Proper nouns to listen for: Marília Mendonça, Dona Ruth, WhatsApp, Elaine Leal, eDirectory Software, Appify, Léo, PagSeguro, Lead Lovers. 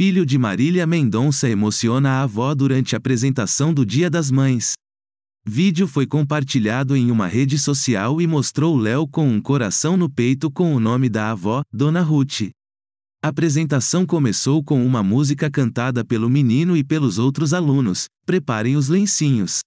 filho de Marília Mendonça emociona a avó durante a apresentação do Dia das Mães. Vídeo foi compartilhado em uma rede social e mostrou Léo com um coração no peito com o nome da avó, Dona Ruth. A apresentação começou com uma música cantada pelo menino e pelos outros alunos. Preparem os lencinhos.